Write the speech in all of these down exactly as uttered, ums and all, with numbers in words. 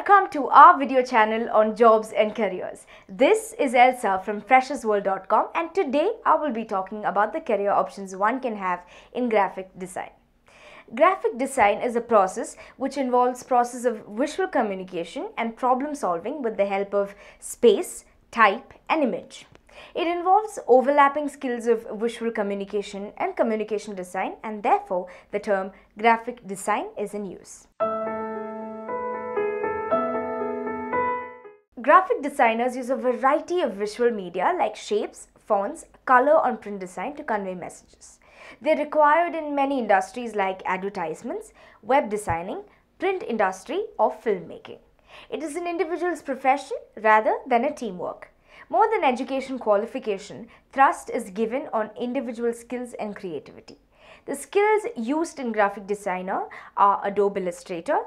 Welcome to our video channel on jobs and careers. This is Elsa from Freshers world dot com and today I will be talking about the career options one can have in graphic design. Graphic design is a process which involves process of visual communication and problem solving with the help of space, type and image. It involves overlapping skills of visual communication and communication design, and therefore the term graphic design is in use. Graphic designers use a variety of visual media like shapes, fonts, color on print design to convey messages. They're required in many industries like advertisements, web designing, print industry or filmmaking. It is an individual's profession rather than a teamwork. More than education qualification, thrust is given on individual skills and creativity. The skills used in graphic designer are Adobe Illustrator,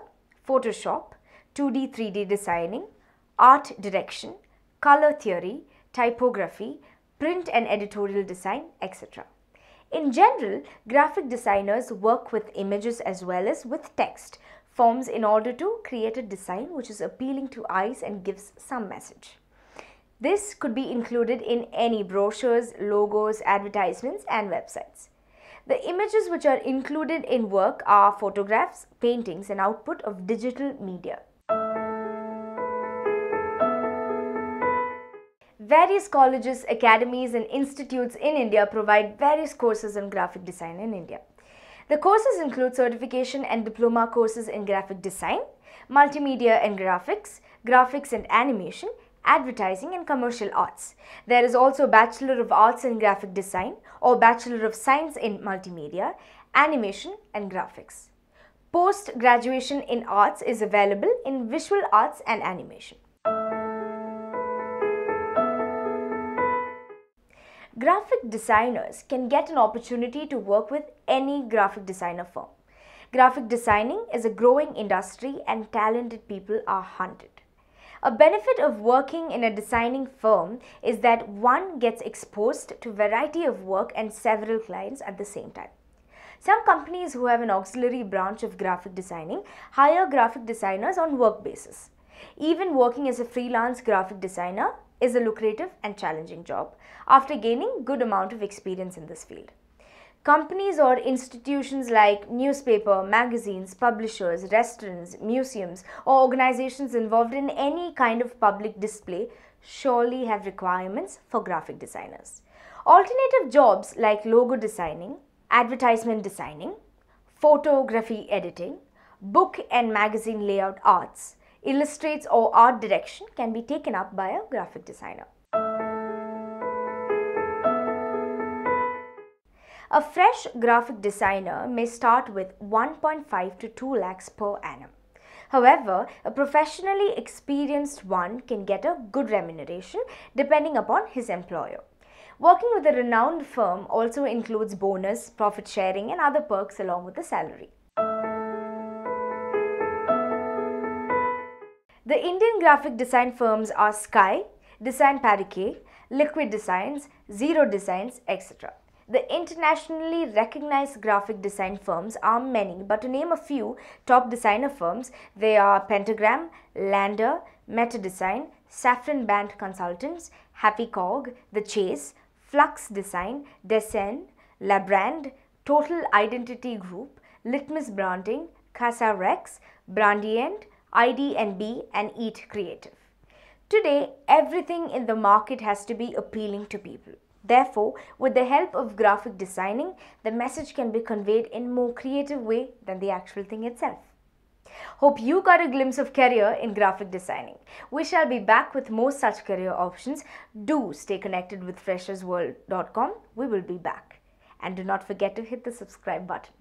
Photoshop, two D three D designing, art direction, color theory, typography, print and editorial design, et cetera. In general, graphic designers work with images as well as with text forms in order to create a design which is appealing to eyes and gives some message. This could be included in any brochures, logos, advertisements and websites. The images which are included in work are photographs, paintings and output of digital media. Various colleges, academies and institutes in India provide various courses on graphic design in India. The courses include certification and diploma courses in graphic design, multimedia and graphics, graphics and animation, advertising and commercial arts. There is also Bachelor of Arts in Graphic Design or Bachelor of Science in Multimedia, Animation and Graphics. Post-graduation in arts is available in visual arts and animation. Graphic designers can get an opportunity to work with any graphic designer firm. Graphic designing is a growing industry and talented people are hunted. A benefit of working in a designing firm is that one gets exposed to a variety of work and several clients at the same time. Some companies who have an auxiliary branch of graphic designing hire graphic designers on work basis. Even working as a freelance graphic designer is a lucrative and challenging job after gaining a good amount of experience in this field. Companies or institutions like newspaper, magazines, publishers, restaurants, museums or organizations involved in any kind of public display surely have requirements for graphic designers. Alternative jobs like logo designing, advertisement designing, photography editing, book and magazine layout arts, illustrates or art direction can be taken up by a graphic designer. A fresh graphic designer may start with one point five to two lakhs per annum. However, a professionally experienced one can get a good remuneration depending upon his employer. Working with a renowned firm also includes bonus, profit sharing and other perks along with the salary. The Indian graphic design firms are Sky, Design Parakeet, Liquid Designs, Zero Designs, et cetera. The internationally recognized graphic design firms are many, but to name a few top designer firms, they are Pentagram, Lander, Meta Design, Saffron Band Consultants, Happy Cog, The Chase, Flux Design, Desen, Labrand, Total Identity Group, Litmus Branding, Casa Rex, Brandient, I D and B and Eat Creative. Today, everything in the market has to be appealing to people. Therefore, with the help of graphic designing, the message can be conveyed in a more creative way than the actual thing itself. Hope you got a glimpse of career in graphic designing. We shall be back with more such career options. Do stay connected with Freshers world dot com. We will be back. And do not forget to hit the subscribe button.